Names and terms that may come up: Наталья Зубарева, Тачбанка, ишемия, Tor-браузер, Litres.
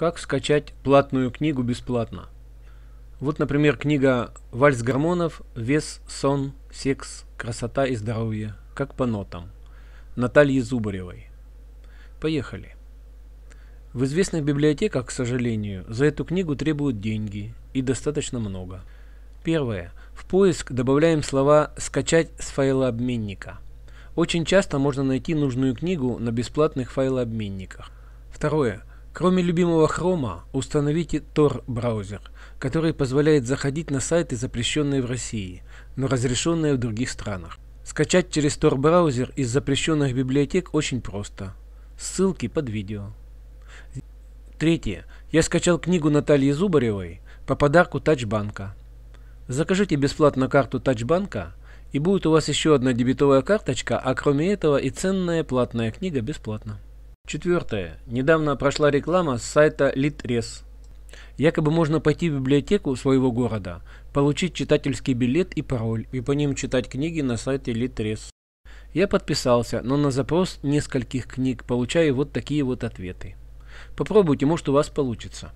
Как скачать платную книгу бесплатно? Вот, например, книга «Вальс гормонов. Вес, сон, секс, красота и здоровье. Как по нотам» Натальи Зубаревой. Поехали. В известных библиотеках, к сожалению, за эту книгу требуют деньги, и достаточно много. Первое. В поиск добавляем слова «скачать с файлообменника». Очень часто можно найти нужную книгу на бесплатных файлообменниках. Второе. Кроме любимого хрома, установите Tor-браузер, который позволяет заходить на сайты, запрещенные в России, но разрешенные в других странах. Скачать через Tor-браузер из запрещенных библиотек очень просто. Ссылки под видео. Третье. Я скачал книгу Натальи Зубаревой по подарку Тачбанка. Закажите бесплатно карту Тачбанка, и будет у вас еще одна дебетовая карточка, а кроме этого и ценная платная книга бесплатно. Четвертое. Недавно прошла реклама с сайта Litres. Якобы можно пойти в библиотеку своего города, получить читательский билет и пароль, и по ним читать книги на сайте Litres. Я подписался, но на запрос нескольких книг получаю вот такие вот ответы. Попробуйте, может, у вас получится.